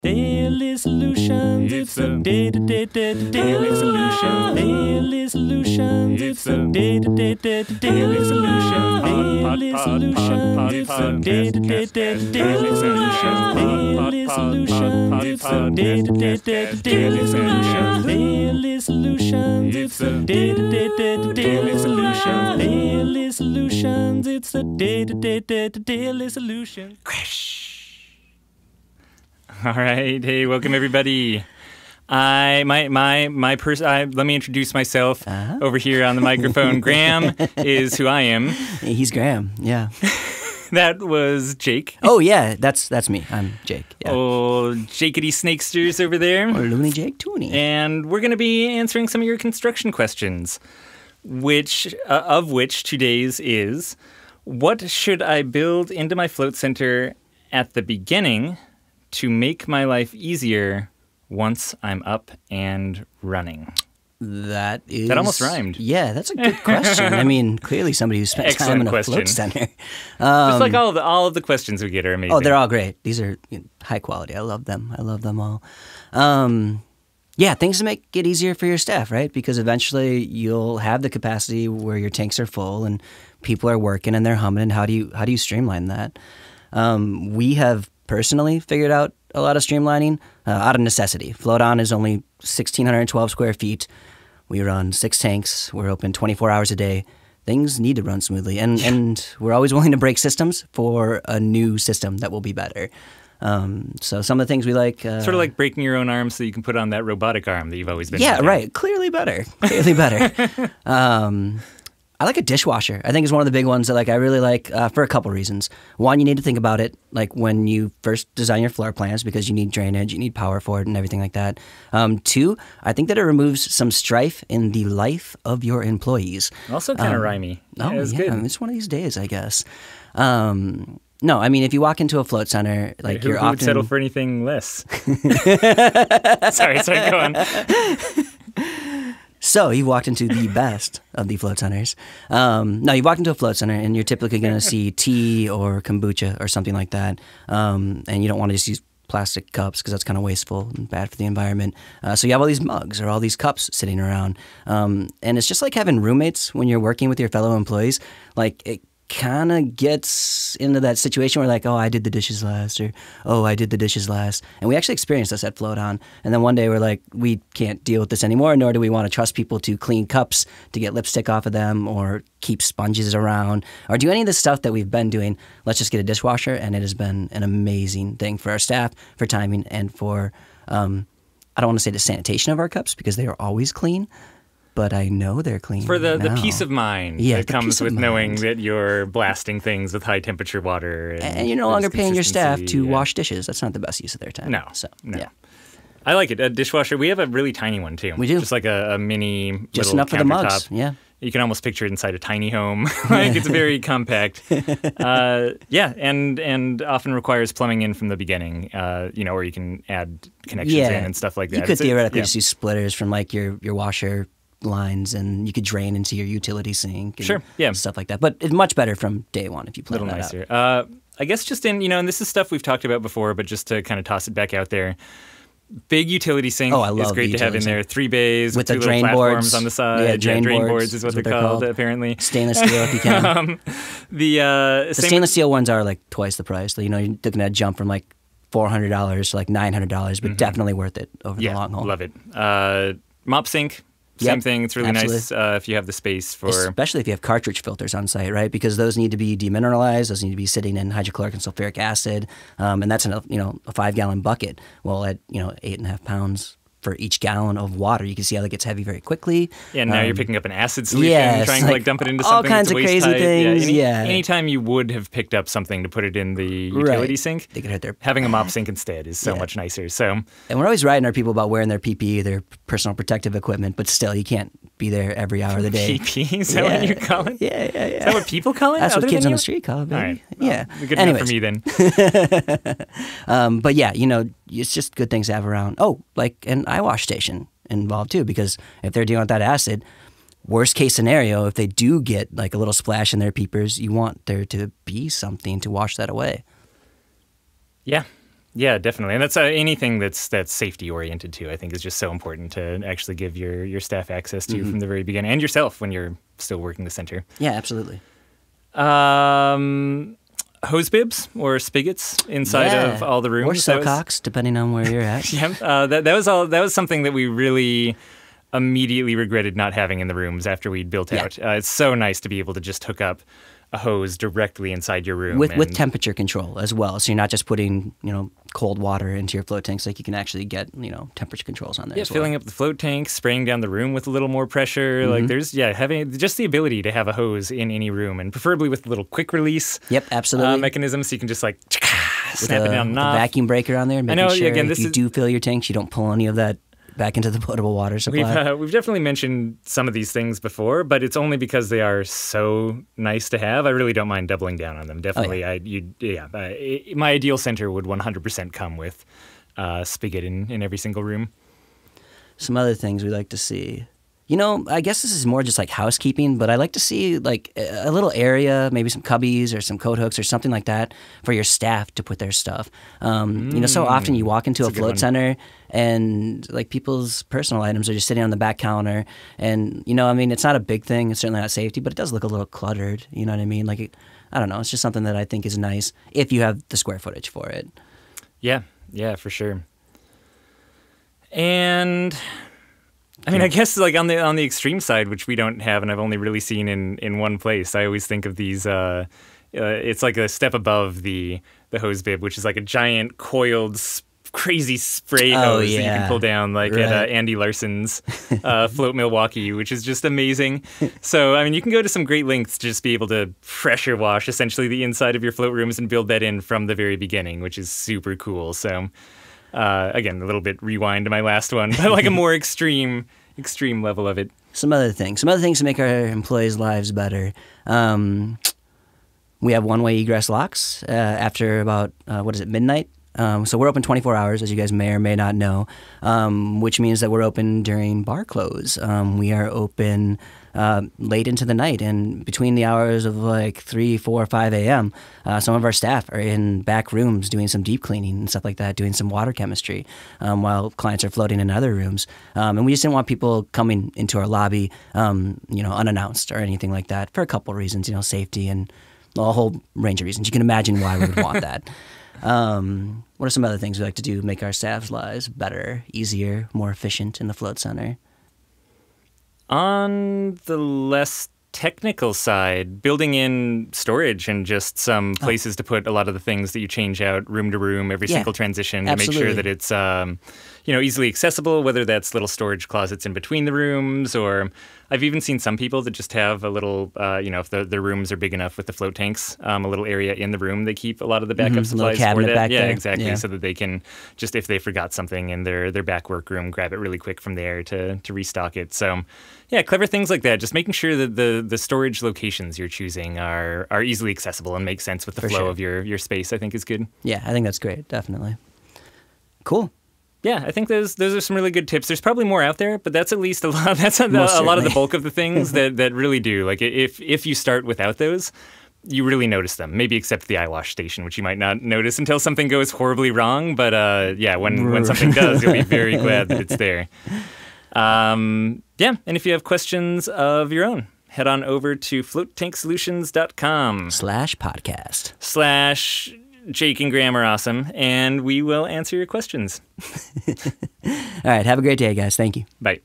Daily Solutions, it's a daily solution. Daily Solutions, it's a daily solution. Daily Solutions, it's a daily solution. Daily Solutions, it's a daily solution. Daily Solutions, it's a daily solution. Daily Solutions, it's a daily solution. Crash. All right, hey, welcome everybody. Let me introduce myself over here on the microphone. Graham is who I am. He's Graham, yeah. That was Jake. Oh yeah, that's me. I'm Jake. Yeah. Oh, Jakety Snakesters over there. Or Looney Jake Tooney. And we're gonna be answering some of your construction questions, which of which today's is: what should I build into my float center at the beginning to make my life easier once I'm up and running? That almost rhymed. Yeah, that's a good question. I mean, clearly somebody who spent time in a float center. Just like all of the questions we get are amazing. Oh, they're all great. These are high quality. I love them. I love them all. Yeah, things to make it easier for your staff, right? Because eventually you'll have the capacity where your tanks are full and people are working and they're humming. And how do you streamline that? We have personally figured out a lot of streamlining out of necessity. Float On is only 1,612 square feet. We run 6 tanks. We're open 24 hours a day. Things need to run smoothly, and we're always willing to break systems for a new system that will be better. So some of the things we like... sort of like breaking your own arm so you can put on that robotic arm that you've always been... Yeah, right. Clearly better. Clearly better. I like a dishwasher. I think is one of the big ones that I really like for a couple reasons. One, you need to think about it when you first design your floor plans because you need drainage, you need power for it and everything like that. Two, I think that it removes some strife in the life of your employees. Also kind of rhymey. Oh, yeah, good. It's one of these days, I guess. No, I mean, if you walk into a float center, you're often... Who would settle for anything less? Sorry, go on. So you've walked into the best of the float centers. No, you've walked into a float center and you're typically going to see tea or kombucha or something like that. And you don't want to just use plastic cups because that's kind of wasteful and bad for the environment. So you have all these mugs or all these cups sitting around. And it's just like having roommates when you're working with your fellow employees. It kind of gets into that situation where oh, I did the dishes last, or oh, I did the dishes last. And we actually experienced this at Float On. And then one day we're like, we can't deal with this anymore, nor do we want to trust people to clean cups, to get lipstick off of them, or keep sponges around, or do any of the stuff that we've been doing. Let's just get a dishwasher. And it has been an amazing thing for our staff, for timing, and for, I don't want to say the sanitation of our cups because they are always clean, but I know they're clean. For the peace of mind that comes with knowing that you're blasting things with high temperature water. And you're no longer paying your staff to wash dishes. That's not the best use of their time. No. So, no. Yeah. I like it. A dishwasher, we have a really tiny one too. We do. Just like a mini just enough for the mugs. Yeah. You can almost picture it inside a tiny home. It's very compact. Yeah, and often requires plumbing in from the beginning, or you can add connections in and stuff like that. You could theoretically just use splitters from your washer lines, and you could drain into your utility sink and stuff like that. But it's much better from day one if you plan that out. A little nicer. I guess just and this is stuff we've talked about before, but just to kind of toss it back out there, big utility sink is great to have in there. 3 bays with the drain boards on the side. Yeah, drain boards is what they're called, apparently. Stainless steel if you can. The stainless steel ones are twice the price. You're looking at a jump from $400 to $900, but definitely worth it over the long haul. Love it. Mop sink. Same thing. It's really nice if you have the space for... Especially if you have cartridge filters on site, right? Because those need to be demineralized. Those need to be sitting in hydrochloric and sulfuric acid. And that's a 5-gallon bucket. Well, at 8.5 pounds for each gallon of water, you can see how that gets heavy very quickly. Yeah, and now you're picking up an acid solution and trying to dump it into something. All kinds of crazy things. Anytime you would have picked up something to put it in the utility sink, they could hurt their... Having a mop sink instead is so much nicer. So, and we're always writing our people about wearing their PPE, their personal protective equipment, but still, you can't be there every hour of the day. PPE? Is that what you call it? Yeah. Is that what people call it? That's what kids on the street call it, baby. All right. Well, yeah. Good enough for me then. But yeah, it's just good things to have around. Oh, an eye wash station involved too, because if they're dealing with that acid, worst case scenario, if they do get a little splash in their peepers, you want there to be something to wash that away. Yeah. Yeah, definitely. And that's anything that's safety oriented too, I think, is just so important to actually give your staff access to from the very beginning, and yourself when you're still working the center. Yeah, absolutely. Hose bibs or spigots inside of all the rooms, or socks, depending on where you're at. That was something that we really immediately regretted not having in the rooms after we'd built out. It's so nice to be able to just hook up a hose directly inside your room with temperature control as well, so you're not just putting cold water into your float tanks. Like, you can actually get temperature controls on there. Yeah, filling up the float tanks, spraying down the room with a little more pressure. Like, there's having just the ability to have a hose in any room, and preferably with a little quick release. Yep, absolutely. Mechanism, so you can just like snap it down. With a vacuum breaker on there, and making sure if you do fill your tanks, you don't pull any of that back into the potable water supply. We've definitely mentioned some of these things before, but it's only because they are so nice to have. I really don't mind doubling down on them. Definitely, my ideal center would 100% come with spigot in every single room. Some other things we like to see. I guess this is more just like housekeeping, but I like to see like a little area, maybe some cubbies or some coat hooks or something like that for your staff to put their stuff. So often you walk into a float center and like people's personal items are just sitting on the back counter, and it's not a big thing. It's certainly not safety, but it does look a little cluttered. You know what I mean? Like, I don't know. It's just something that I think is nice if you have the square footage for it. Yeah, for sure. And I guess like on the extreme side, which we don't have, and I've only really seen in one place. I always think of these. It's like a step above the hose bib, which is like a giant coiled, crazy spray hose that you can pull down, like at Andy Larson's Float Milwaukee, which is just amazing. So you can go to some great lengths to just be able to pressure wash essentially the inside of your float rooms and build that in from the very beginning, which is super cool. So. Again, a little bit rewind to my last one, but like a more extreme level of it. Some other things to make our employees' lives better. We have one-way egress locks after about, midnight? So we're open 24 hours, as you guys may or may not know, which means that we're open during bar close. We are open late into the night, and between the hours of like 3, 4, 5 a.m., some of our staff are in back rooms doing some deep cleaning and stuff like that, doing some water chemistry while clients are floating in other rooms. And we just didn't want people coming into our lobby, unannounced or anything like that, for a couple reasons, safety and a whole range of reasons. You can imagine why we would want that. What are some other things we like to do to make our staff's lives better, easier, more efficient in the float center? On the less technical side, building in storage and just some places to put a lot of the things that you change out room to room, every single transition, to make sure that it's easily accessible, whether that's little storage closets in between the rooms, or I've even seen some people that just have a little, if the rooms are big enough with the float tanks, a little area in the room they keep a lot of the backup supplies for that. So that they can just, if they forgot something in their back workroom, grab it really quick from there to restock it. So, yeah, clever things like that. Just making sure that the storage locations you're choosing are easily accessible and make sense with the flow of your space, I think, is good. Yeah, I think that's great, definitely. Cool. Yeah, I think those are some really good tips. There's probably more out there, but that's at least a lot of the bulk of the things that really do. Like, if you start without those, you really notice them. Maybe except the eyewash station, which you might not notice until something goes horribly wrong. But when something does, you'll be very glad that it's there. And if you have questions of your own, head on over to floattanksolutions.com/podcast/ Jake and Graham are awesome, and we will answer your questions. All right. Have a great day, guys. Thank you. Bye.